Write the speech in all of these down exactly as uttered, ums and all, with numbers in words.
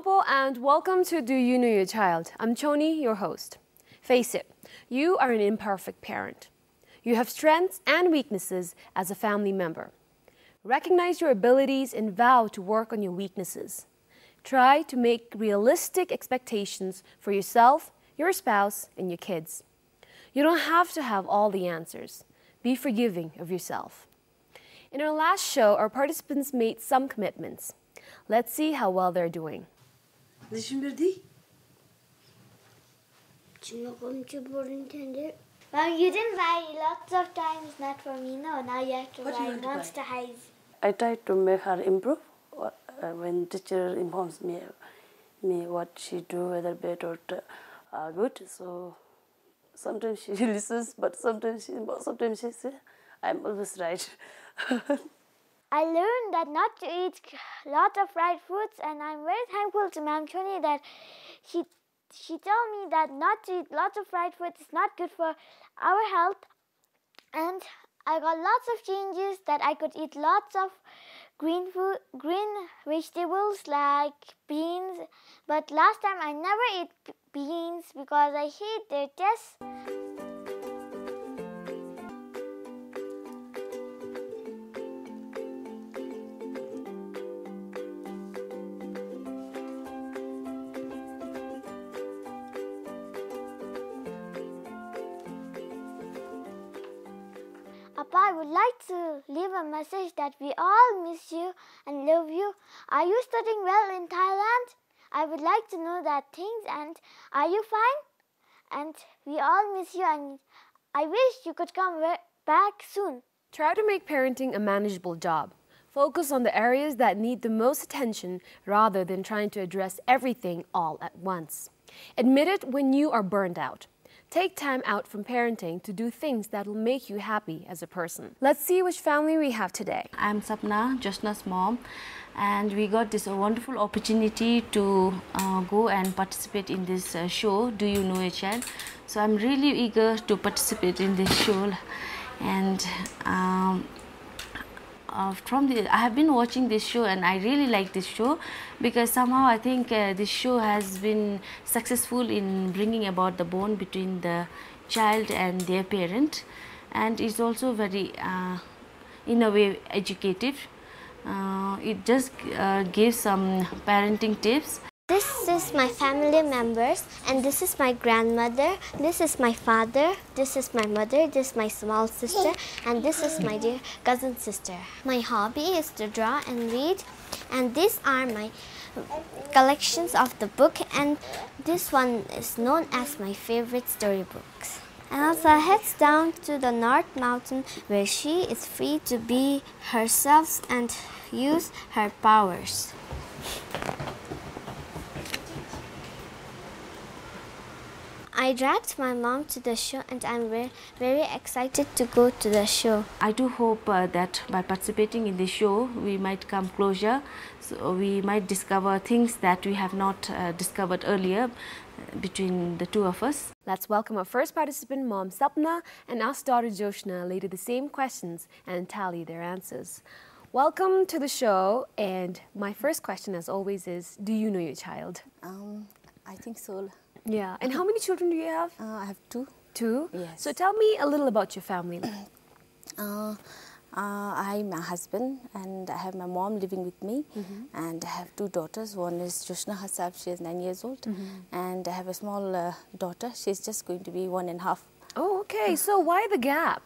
Kampo, and welcome to Do You Know Your Child? I'm Choni, your host. Face it, you are an imperfect parent. You have strengths and weaknesses as a family member. Recognize your abilities and vow to work on your weaknesses. Try to make realistic expectations for yourself, your spouse, and your kids. You don't have to have all the answers. Be forgiving of yourself. In our last show, our participants made some commitments. Let's see how well they're doing. Mom, you didn't write lots of times, not for me, no. Now you have to write monster highs. I try to make her improve. When teacher informs me, me what she do, whether bad or uh, good, so sometimes she listens, but sometimes she, sometimes she says, I'm always right. I learned that not to eat lots of fried foods, and I'm very thankful to Ma'am Choni that she she told me that not to eat lots of fried foods is not good for our health. And I got lots of changes that I could eat lots of green food, green vegetables like beans. But last time I never ate beans because I hate their taste. I would like to leave a message that we all miss you and love you. Are you studying well in Thailand? I would like to know that things, and are you fine? And we all miss you, and I wish you could come back soon. Try to make parenting a manageable job. Focus on the areas that need the most attention rather than trying to address everything all at once. Admit it when you are burned out. Take time out from parenting to do things that will make you happy as a person. Let's see which family we have today. I'm Sapna, Jushna's mom, and we got this wonderful opportunity to uh, go and participate in this uh, show, Do You Know Your Child? So I'm really eager to participate in this show. And um, uh, from the, I have been watching this show, and I really like this show because somehow I think uh, this show has been successful in bringing about the bond between the child and their parent, and it's also very uh, in a way educative. Uh, it just uh, gives some parenting tips. This is my family members, and this is my grandmother, this is my father, this is my mother, this is my small sister, and this is my dear cousin sister. My hobby is to draw and read, and these are my collections of the book, and this one is known as my favorite storybooks. And Elsa heads down to the North Mountain, where she is free to be herself and use her powers. I dragged my mom to the show, and I'm very, very excited to go to the show. I do hope uh, that by participating in the show, we might come closer. So we might discover things that we have not uh, discovered earlier uh, between the two of us. Let's welcome our first participant, Mom Sapna, and ask daughter Jushna later the same questions and tally their answers. Welcome to the show, and my first question, as always, is, do you know your child? Um, I think so. Yeah, and how many children do you have? Uh, I have two. Two? Yes. So tell me a little about your family. uh, uh, I'm a husband, and I have my mom living with me, mm-hmm. and I have two daughters. One is Jushna Hassab, she is nine years old, mm-hmm. and I have a small uh, daughter, she's just going to be one and a half. Oh, okay. So why the gap?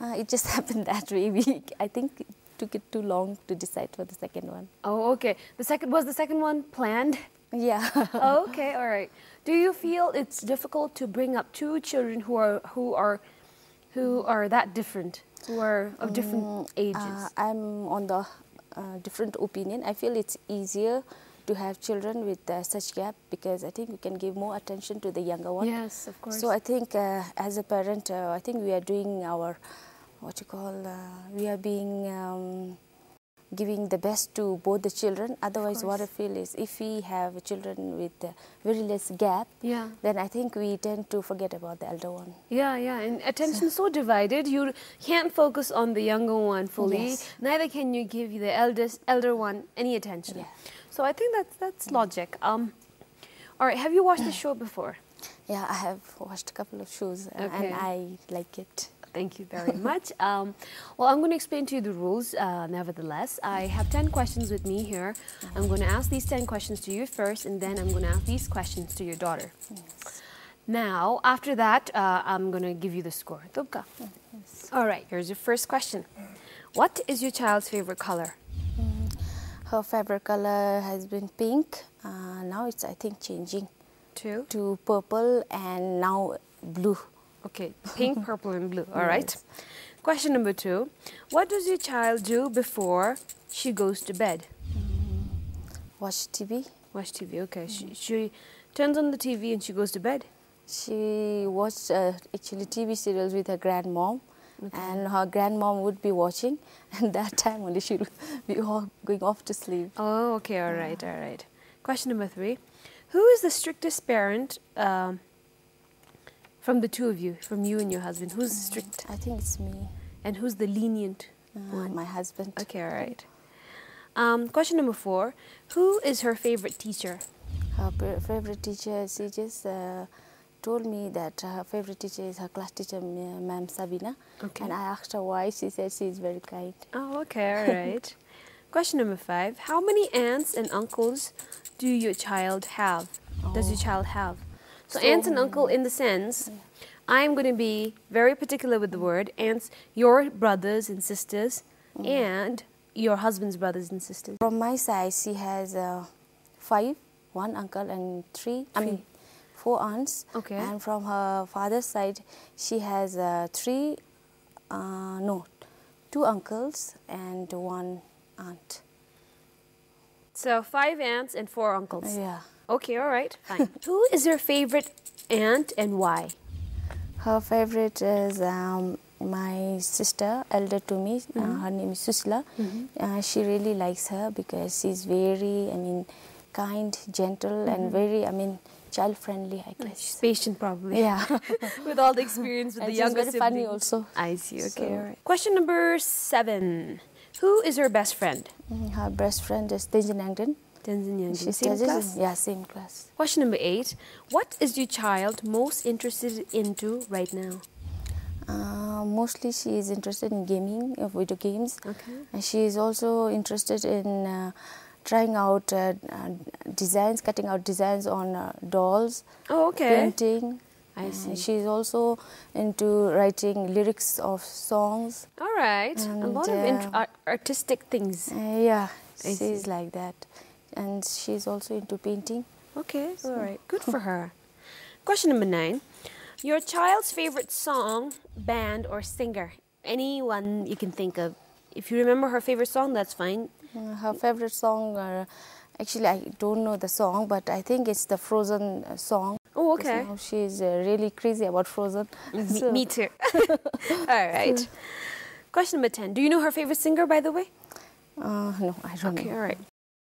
Uh, it just happened that way. We, I think it took it too long to decide for the second one. Oh, okay. The second was the second one planned? Yeah. Oh, okay, all right. Do you feel it's difficult to bring up two children who are who are who are that different, who are of different um, ages? Uh, I'm on the uh, different opinion. I feel it's easier to have children with uh, such gap, because I think we can give more attention to the younger one. Yes, of course. So I think uh, as a parent, uh, I think we are doing our what you call uh, we are being. Um, giving the best to both the children. Otherwise, what I feel is if we have children with uh, very less gap, yeah. then I think we tend to forget about the elder one. Yeah, yeah, and attention so, so divided. You can't focus on the younger one fully. Yes. Neither can you give the eldest, elder one any attention. Yeah. So I think that's that's logic. Um, all right, have you watched the show before? Yeah, I have watched a couple of shows, okay. and I like it. Thank you very much. Um, well, I'm going to explain to you the rules, uh, nevertheless. I have ten questions with me here. I'm going to ask these ten questions to you first, and then I'm going to ask these questions to your daughter. Yes. Now, after that, uh, I'm going to give you the score. Dobka. Yes. All right, here's your first question. What is your child's favorite color? Mm, her favorite color has been pink. Uh, now it's, I think, changing to? to purple and now blue. Okay, pink, purple, and blue. All right. Yes. Question number two. What does your child do before she goes to bed? Mm. Watch T V. Watch T V, okay. Mm. She, she turns on the T V and she goes to bed? She watched uh, actually T V serials with her grandmom. Okay. And her grandmom would be watching. And that time only she would be all going off to sleep. Oh, okay. All right, yeah. all right. Question number three. Who is the strictest parent... Um, From the two of you, from you and your husband, who's strict? I think it's me. And who's the lenient uh, one? My husband. Okay, all right. Um, question number four. Who is her favorite teacher? Her favorite teacher, she just uh, told me that her favorite teacher is her class teacher, Ma'am Sabina. Okay. And I asked her why. She said she is very kind. Oh, okay, all right. Question number five. How many aunts and uncles do your child have? Oh. Does your child have? So, so aunts and uncle, in the sense, I'm going to be very particular with the word aunts, your brothers and sisters, mm. and your husband's brothers and sisters. From my side, she has uh, five, one uncle and three, three, I mean, four aunts. Okay. And from her father's side, she has uh, three, uh, no, two uncles and one aunt. So five aunts and four uncles. Yeah. Okay, all right, fine. Who is your favorite aunt and why? Her favorite is um, my sister, elder to me. Mm-hmm. uh, her name is Sushila. Mm-hmm. uh, she really likes her because she's very, I mean, kind, gentle, mm-hmm. and very, I mean, child-friendly, I guess. She's patient, probably. Yeah. With all the experience with and the younger siblings. Very funny also. I see, okay, so, all right. Question number seven. Who is her best friend? Her best friend is Tenzin Yangden. Tenzin Yangden. Same class? Yeah, same class. Question number eight. What is your child most interested into right now? Uh, mostly she is interested in gaming, uh, video games. Okay. And she is also interested in uh, trying out uh, uh, designs, cutting out designs on uh, dolls. Oh, okay. Painting. I see. And she is also into writing lyrics of songs. All right. And a lot uh, of int art artistic things. Uh, yeah, I she is like that. And she's also into painting. Okay, so. All right. Good for her. Question number nine. Your child's favorite song, band, or singer? Anyone you can think of. If you remember her favorite song, that's fine. Uh, her favorite song, uh, actually, I don't know the song, but I think it's the Frozen uh, song. Oh, okay. Now she's uh, really crazy about Frozen. So. Me too. All right. Question number ten. Do you know her favorite singer, by the way? Uh, no, I don't know. Okay, all right.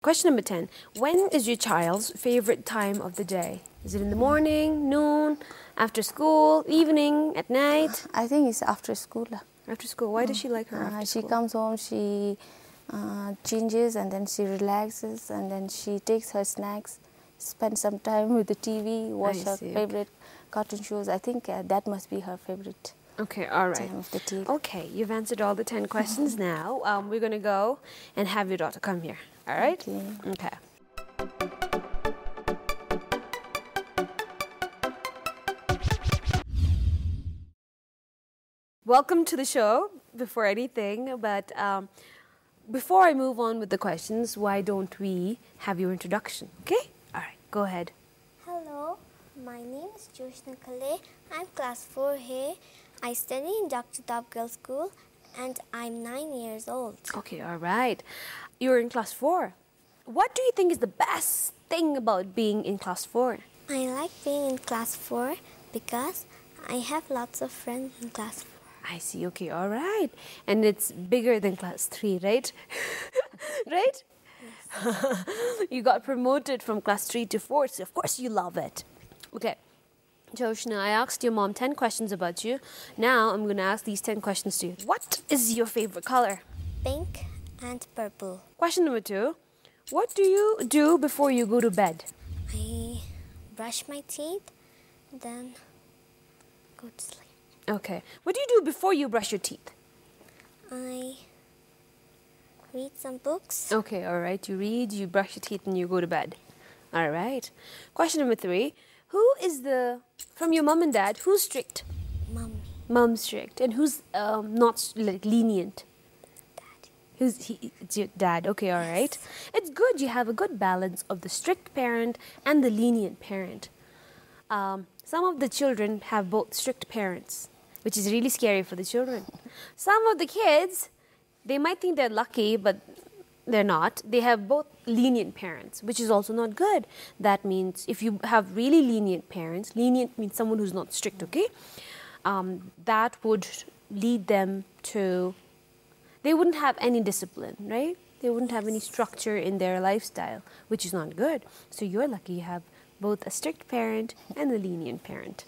Question number ten. When is your child's favorite time of the day? Is it in the morning, noon, after school, evening, at night? I think it's after school. After school. Why does she like her after uh, She school? comes home, she uh, changes and then she relaxes and then she takes her snacks, spends some time with the T V, watch her favorite cartoon shows. I think uh, that must be her favorite. Okay, all right. Time of the day. Okay, you've answered all the ten questions now. Um, we're going to go and have your daughter come here. All right? Okay. Welcome to the show, before anything, but um, before I move on with the questions, why don't we have your introduction, okay? All right, go ahead. Hello, my name is Jushna. I'm class four here. I study in Doctor Dob Girl School and I'm nine years old. Okay, all right. You're in class four. What do you think is the best thing about being in class four? I like being in class four because I have lots of friends in class four. I see, okay, all right. And it's bigger than class three, right? Right? Yes. You got promoted from class three to four, so of course you love it. Okay. Jushna, I asked your mom ten questions about you. Now I'm going to ask these ten questions to you. What is your favorite color? Pink and purple. Question number two. What do you do before you go to bed? I brush my teeth, then go to sleep. Okay. What do you do before you brush your teeth? I read some books. Okay, all right. You read, you brush your teeth, and you go to bed. All right. Question number three. Who is the, from your mom and dad, who's strict? Mom. Mom's strict. And who's um, not like, lenient? Dad. Who's he, it's your dad. Okay, all right. Yes. It's good. You have a good balance of the strict parent and the lenient parent. Um, some of the children have both strict parents, which is really scary for the children. Some of the kids, they might think they're lucky, but they're not. They have both lenient parents, which is also not good. That means if you have really lenient parents, lenient means someone who's not strict, okay? Um, that would lead them to, they wouldn't have any discipline, right? They wouldn't have any structure in their lifestyle, which is not good. So you're lucky you have both a strict parent and a lenient parent.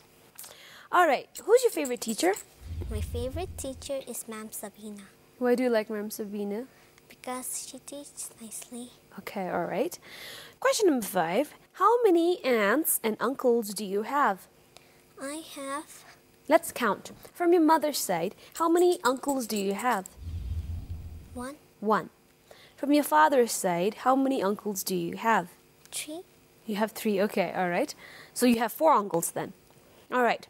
All right, who's your favorite teacher? My favorite teacher is Ma'am Sabina. Why do you like Ma'am Sabina? Because she teaches nicely. Okay, all right. Question number five. How many aunts and uncles do you have? I have... Let's count. From your mother's side, how many uncles do you have? One. One. From your father's side, how many uncles do you have? Three. You have three. Okay, all right. So you have four uncles then. All right.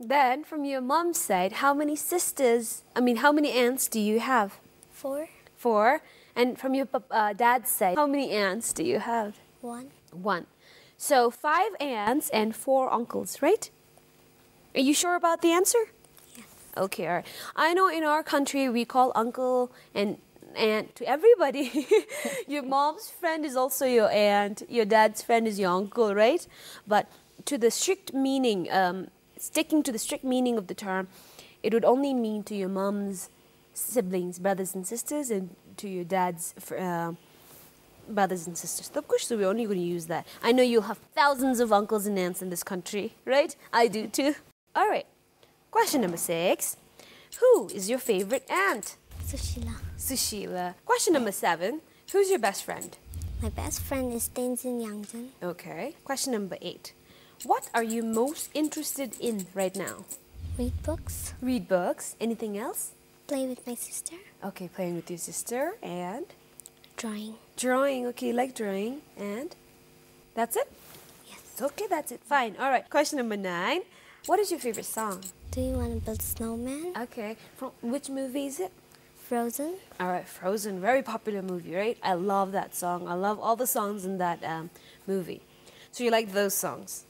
Then, from your mom's side, how many sisters, I mean, how many aunts do you have? Four. Four. And from your uh, dad's side, how many aunts do you have? One. One. So, five aunts and four uncles, right? Are you sure about the answer? Yes. Okay, all right. I know in our country, we call uncle and aunt to everybody. Your mom's friend is also your aunt. Your dad's friend is your uncle, right? But to the strict meaning... Um, Sticking to the strict meaning of the term, it would only mean to your mom's siblings, brothers and sisters, and to your dad's uh, brothers and sisters. Of course, so we're only going to use that. I know you'll have thousands of uncles and aunts in this country, right? I do too. All right. Question number six. Who is your favorite aunt? Sushila. Sushila. Question number seven. Who's your best friend? My best friend is Tenzin Yangden. Okay. Question number eight. What are you most interested in right now? Read books. Read books. Anything else? Play with my sister. Okay, playing with your sister. And? Drawing. Drawing. Okay, you like drawing. And? That's it? Yes. Okay, that's it. Fine. All right. Question number nine. What is your favorite song? Do you want to build a snowman? Okay. From which movie is it? Frozen. All right, Frozen. Very popular movie, right? I love that song. I love all the songs in that um, movie. So you like those songs?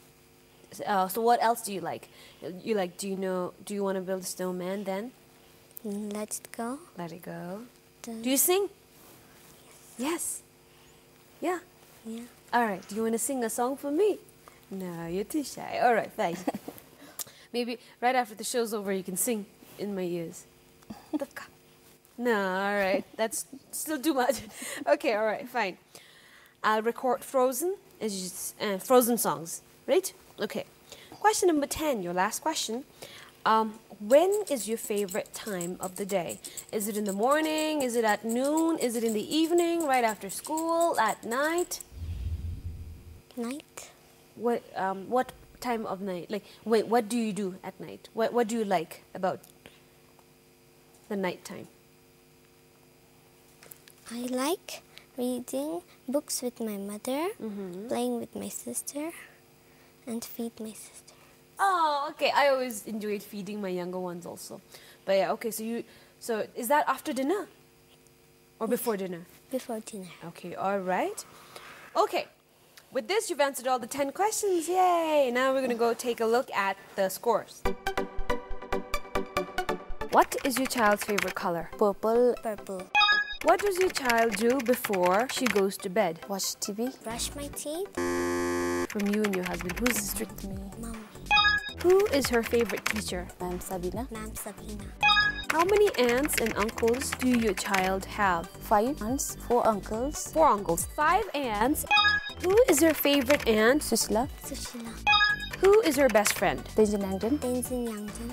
Uh, so what else do you like? You like, do you know, do you want to build a snowman then? Let it go. Let it go. Dun. Do you sing? Yes. Yes. Yeah. Yeah. All right. Do you want to sing a song for me? No, you're too shy. All right, fine. Maybe right after the show's over, you can sing in my ears. No, all right. That's still too much. Okay, all right, fine. I'll record Frozen, as you, uh, Frozen songs, right? Okay. Question number ten, your last question. Um, when is your favorite time of the day? Is it in the morning? Is it at noon? Is it in the evening? Right after school? At night? Night. What um, what time of night? Like, wait, what do you do at night? What what do you like about the night time? I like reading books with my mother, mm-hmm. playing with my sister. And feed my sister. Oh, okay. I always enjoyed feeding my younger ones also. But yeah, okay. So you, so is that after dinner, or before dinner? Before dinner. Okay. All right. Okay. With this, you've answered all the ten questions. Yay! Now we're gonna go take a look at the scores. What is your child's favorite color? Purple. Purple. What does your child do before she goes to bed? Watch T V. Brush my teeth. From you and your husband, who's strict? Me. Mom. Who is her favorite teacher? Ma'am Sabina. Ma'am Sabina. How many aunts and uncles do your child have? Five aunts, four uncles. Four uncles. Five aunts. Who is your favorite aunt? Sushila. Sushila. Who is her best friend? Tenzin Yangden. Tenzin Yangden.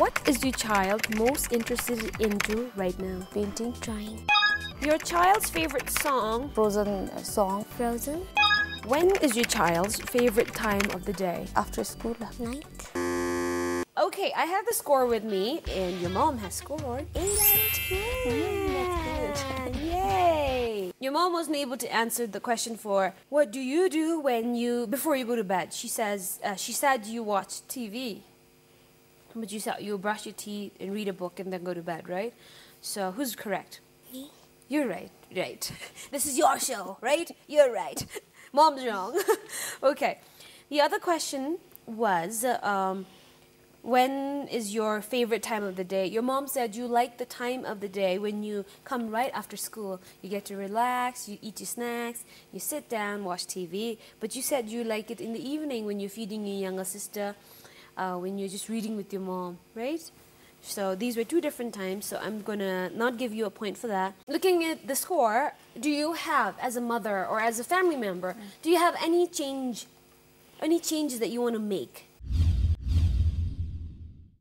What is your child most interested into right now? Painting. Drawing. Your child's favorite song? Frozen song. Frozen. When is your child's favorite time of the day? After school. Night. Okay, I have the score with me, and your mom has scored eight out of ten. Yay! Your mom wasn't able to answer the question for what do you do when you before you go to bed. She says uh, she said you watch T V, but you said you brush your teeth and read a book and then go to bed, right? So who's correct? Me. You're right. Right. This is your show, right? You're right. Mom's wrong. Okay. The other question was. Um, When is your favorite time of the day? Your mom said you like the time of the day when you come right after school. You get to relax, you eat your snacks, you sit down, watch T V. But you said you like it in the evening when you're feeding your younger sister, uh, when you're just reading with your mom, right? So these were two different times, so I'm going to not give you a point for that. Looking at the score, do you have, as a mother or as a family member, do you have any change, any changes that you want to make?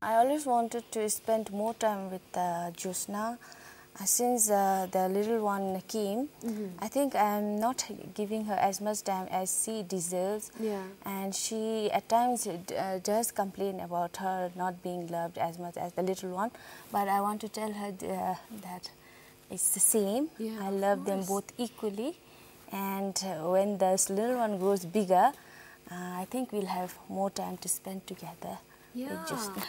I always wanted to spend more time with uh, Jushna. Uh, since uh, the little one came, mm-hmm. I think I'm not giving her as much time as she deserves. Yeah. And she at times uh, does complain about her not being loved as much as the little one. But I want to tell her uh, that it's the same. Yeah, I love them both equally. And uh, when this little one grows bigger, uh, I think we'll have more time to spend together yeah. with Jushna.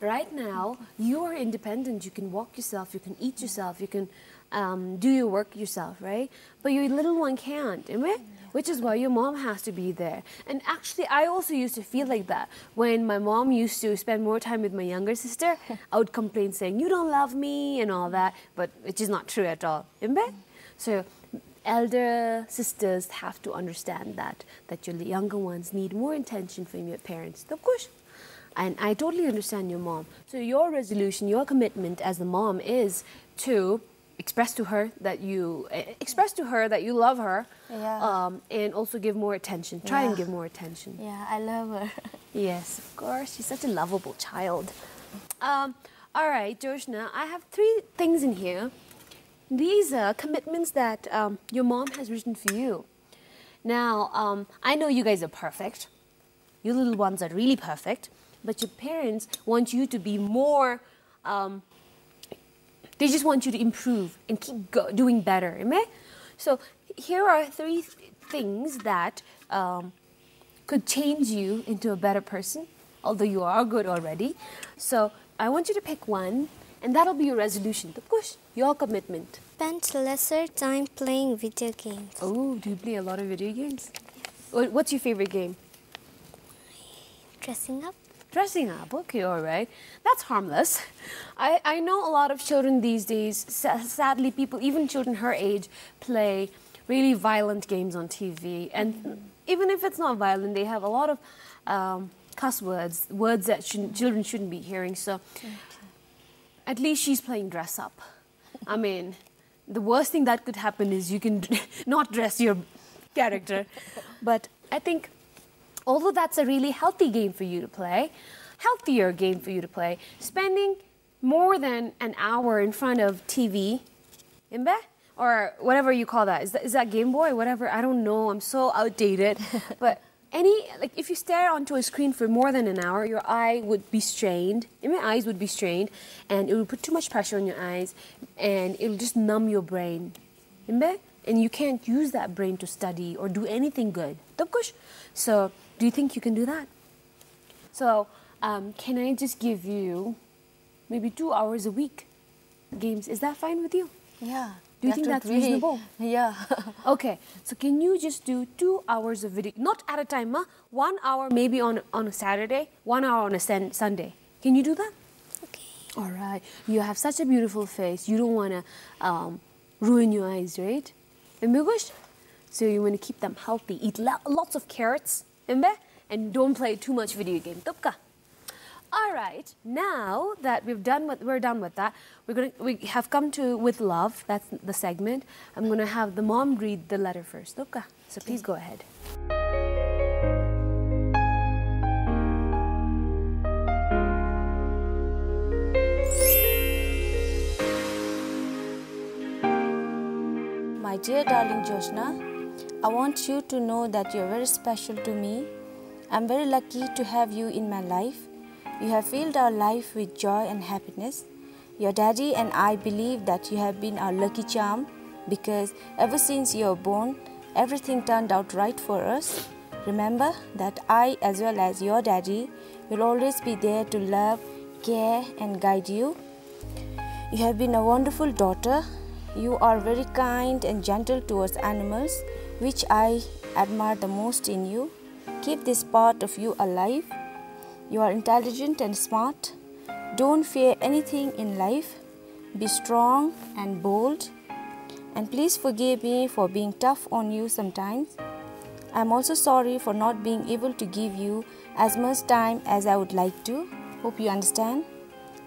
Right now, you are independent. You can walk yourself, you can eat yourself, you can um, do your work yourself, right? But your little one can't, right? Which is why your mom has to be there. And actually, I also used to feel like that. When my mom used to spend more time with my younger sister, I would complain saying, you don't love me and all that, but which is not true at all, right? So elder sisters have to understand that, that your younger ones need more attention from your parents. Of course. And I totally understand your mom. So your resolution, your commitment as the mom is to express to her that you express to her that you love her, yeah. um, and also give more attention. Try yeah. and give more attention. Yeah, I love her. Yes, of course. She's such a lovable child. Um, all right, Jushna, I have three things in here. These are commitments that um, your mom has written for you. Now, um, I know you guys are perfect. You little ones are really perfect. But your parents want you to be more, um, they just want you to improve and keep go doing better, right? So here are three th things that um, could change you into a better person, although you are good already. So I want you to pick one, and that'll be your resolution, of course, your commitment. Spend lesser time playing video games. Oh, do you play a lot of video games? Yes. What's your favorite game? Dressing up. Dressing up, okay, all right. That's harmless. I, I know a lot of children these days, sadly people, even children her age, play really violent games on T V. And mm-hmm. even if it's not violent, they have a lot of um, cuss words, words that shouldn't, children shouldn't be hearing. So okay. At least she's playing dress up. I mean, the worst thing that could happen is you can not dress your character. But I think... although that's a really healthy game for you to play, healthier game for you to play, spending more than an hour in front of T V, imbe? Or whatever you call that. Is, that, is that Game Boy, whatever, I don't know, I'm so outdated. But any, like if you stare onto a screen for more than an hour, your eye would be strained, my eyes would be strained, and it would put too much pressure on your eyes, and it'll just numb your brain, imbe? And you can't use that brain to study or do anything good. So, do you think you can do that? So, um, can I just give you maybe two hours a week games? Is that fine with you? Yeah. Do you think that's reasonable? Yeah. Okay. So, can you just do two hours of video? Not at a time, huh? One hour maybe on, on a Saturday, one hour on a sen- Sunday. Can you do that? Okay. All right. You have such a beautiful face. You don't want to um, ruin your eyes, right? So you want to keep them healthy. Eat lots of carrots, and don't play too much video game. All right. Now that we've done with, we're done with that, we're gonna we have come to with love. That's the segment. I'm gonna have the mom read the letter first. So please go ahead. dear darling Jushna, I want you to know that you are very special to me. I am very lucky to have you in my life. You have filled our life with joy and happiness. Your daddy and I believe that you have been our lucky charm because ever since you were born, everything turned out right for us. Remember that I, as well as your daddy, will always be there to love, care and guide you. You have been a wonderful daughter. You are very kind and gentle towards animals, which I admire the most in you. Keep this part of you alive. You are intelligent and smart. Don't fear anything in life. Be strong and bold. And please forgive me for being tough on you sometimes. I'm also sorry for not being able to give you as much time as I would like to. Hope you understand.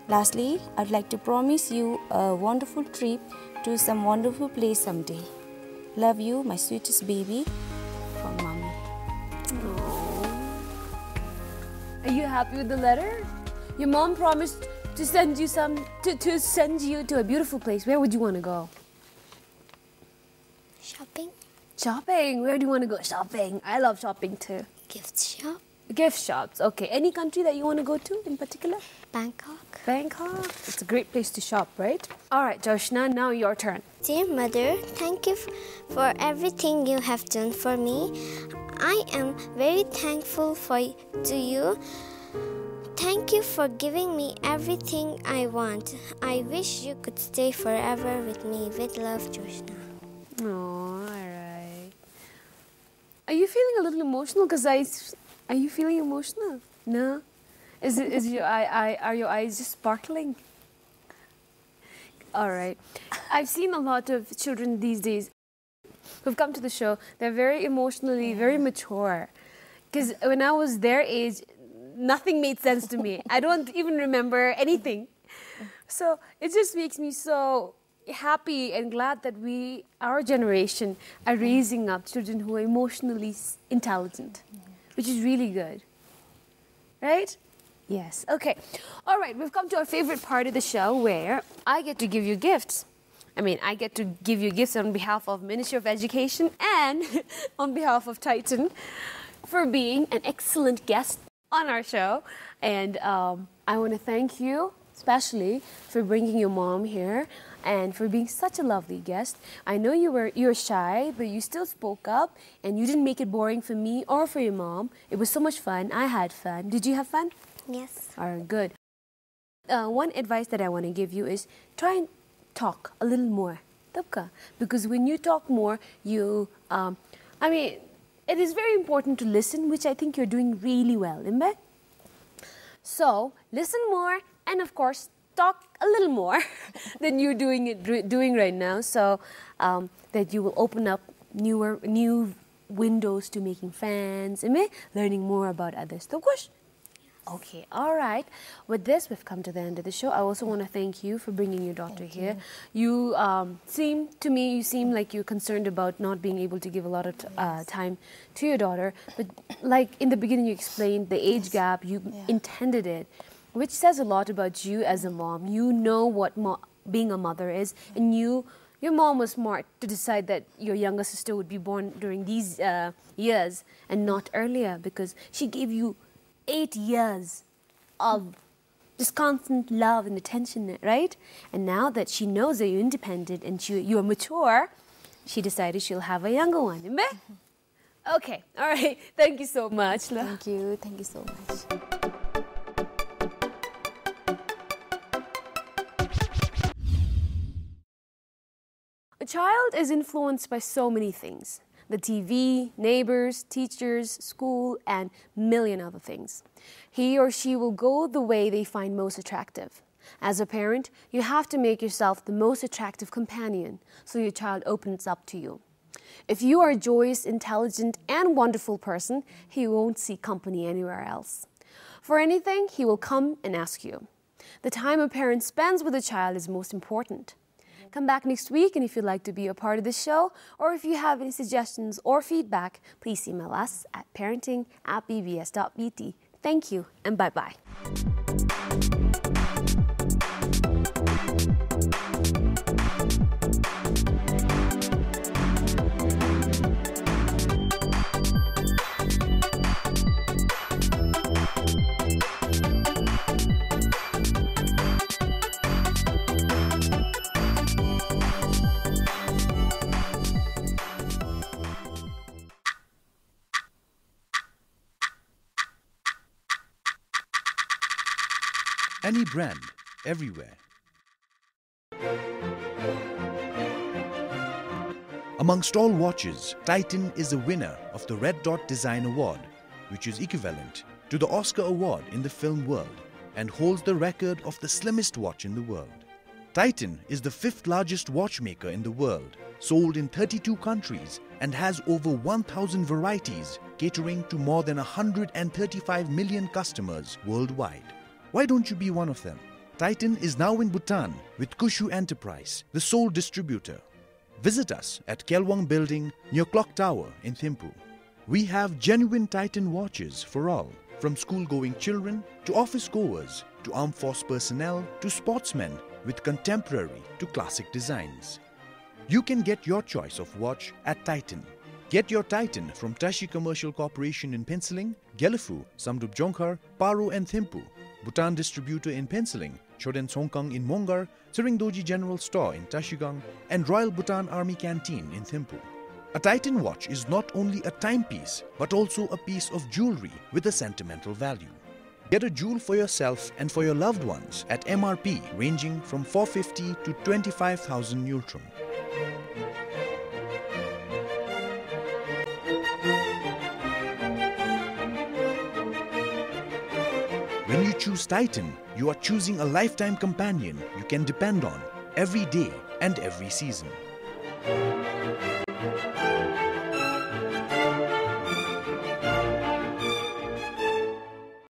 Lastly, I'd like to promise you a wonderful trip to some wonderful place someday. Love you, my sweetest baby, from Mommy. Aww. Are you happy with the letter? Your mom promised to send you some to, to send you to a beautiful place. Where would you want to go? Shopping. Shopping. Where do you want to go? Shopping. I love shopping too. Gift shop. Gift shops. Okay. Any country that you want to go to in particular? Bangkok. Bangkok. It's a great place to shop, right? All right, Jushna, now your turn. Dear Mother, thank you for everything you have done for me. I am very thankful for to you. Thank you for giving me everything I want. I wish you could stay forever with me. With love, Jushna. Aww, all right. Are you feeling a little emotional? Because I... Are you feeling emotional? No. Is it, is your eye, eye, are your eyes just sparkling? All right. I've seen a lot of children these days who've come to the show. They're very emotionally, very mature. Because when I was their age, nothing made sense to me. I don't even remember anything. So it just makes me so happy and glad that we, our generation, are raising up children who are emotionally intelligent. Which is really good, right? Yes, okay. All right, we've come to our favorite part of the show where I get to give you gifts. I mean, I get to give you gifts on behalf of Ministry of Education and on behalf of Titan for being an excellent guest on our show. And um, I want to thank you, especially for bringing your mom here and for being such a lovely guest. I know you were you were shy, but you still spoke up and you didn't make it boring for me or for your mom. It was so much fun. I had fun. Did you have fun? Yes. All right, good. Uh, one advice that I want to give you is try and talk a little more, because when you talk more, you, um, I mean, it is very important to listen, which I think you're doing really well, remember? So, listen more and, of course, talk a little more than you're doing it doing right now, so um, that you will open up newer new windows to making fans and learning more about others. Okay, all right. With this, we've come to the end of the show. I also want to thank you for bringing your daughter thank here. You, you um, seem to me, you seem like you're concerned about not being able to give a lot of uh, time to your daughter, but like in the beginning, you explained the age yes. gap. You yeah. intended it. Which says a lot about you as a mom. You know what mo being a mother is, and you, your mom was smart to decide that your younger sister would be born during these uh, years and not earlier, because she gave you eight years of just constant love and attention, right? And now that she knows that you're independent and she, you're mature, she decided she'll have a younger one. Mm-hmm. Okay, all right. Thank you so much. Thank you. Thank you so much. A child is influenced by so many things. The T V, neighbors, teachers, school, and million other things. He or she will go the way they find most attractive. As a parent, you have to make yourself the most attractive companion so your child opens up to you. If you are a joyous, intelligent, and wonderful person, he won't seek company anywhere else. For anything, he will come and ask you. The time a parent spends with a child is most important. Come back next week, and if you'd like to be a part of the show, or if you have any suggestions or feedback, please email us at parenting at b b s dot b t. Thank you, and bye-bye. Any brand, everywhere. Amongst all watches, Titan is the winner of the Red Dot Design Award, which is equivalent to the Oscar Award in the film world and holds the record of the slimmest watch in the world. Titan is the fifth largest watchmaker in the world, sold in thirty-two countries and has over one thousand varieties catering to more than one hundred thirty-five million customers worldwide. Why don't you be one of them? Titan is now in Bhutan with Kushu Enterprise, the sole distributor. Visit us at Kelwang Building near Clock Tower in Thimphu. We have genuine Titan watches for all, from school-going children to office-goers to armed force personnel to sportsmen, with contemporary to classic designs. You can get your choice of watch at Titan. Get your Titan from Tashi Commercial Corporation in Penciling, Gelifu, Samdrup Jongkhar, Paro and Thimphu, Bhutan distributor in Penciling, Choden Songkang in Mongar, Seringdoji General Store in Tashigang, and Royal Bhutan Army Canteen in Thimphu. A Titan watch is not only a timepiece, but also a piece of jewellery with a sentimental value. Get a jewel for yourself and for your loved ones at M R P ranging from four hundred fifty to twenty-five thousand Nultrum. When you choose Titan, you are choosing a lifetime companion you can depend on every day and every season.